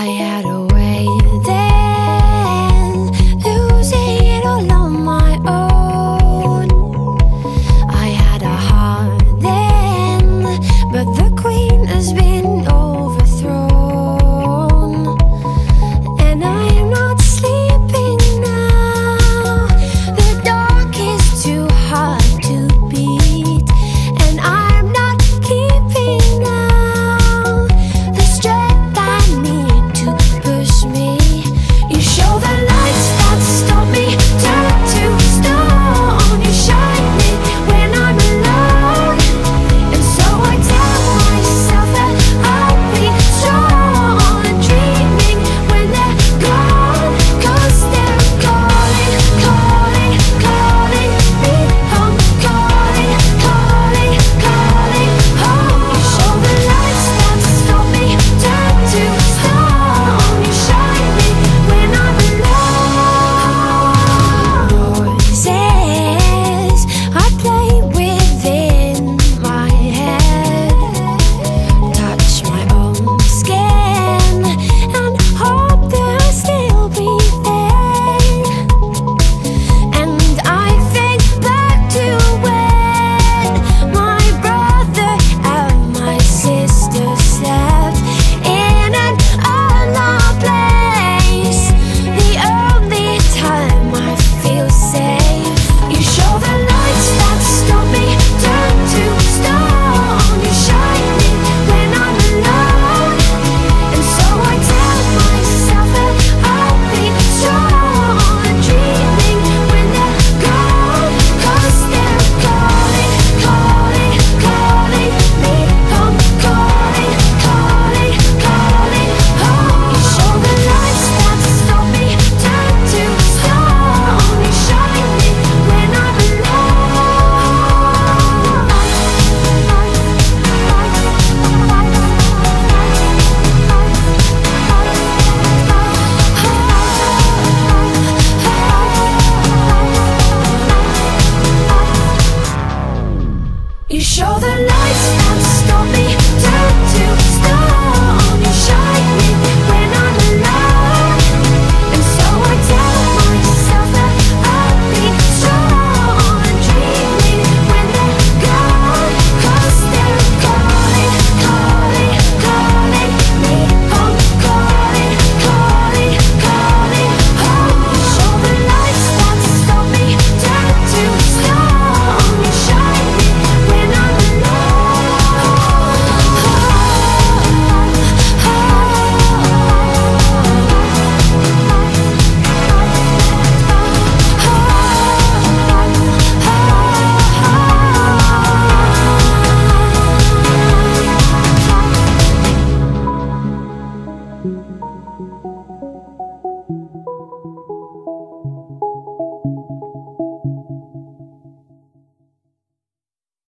I had a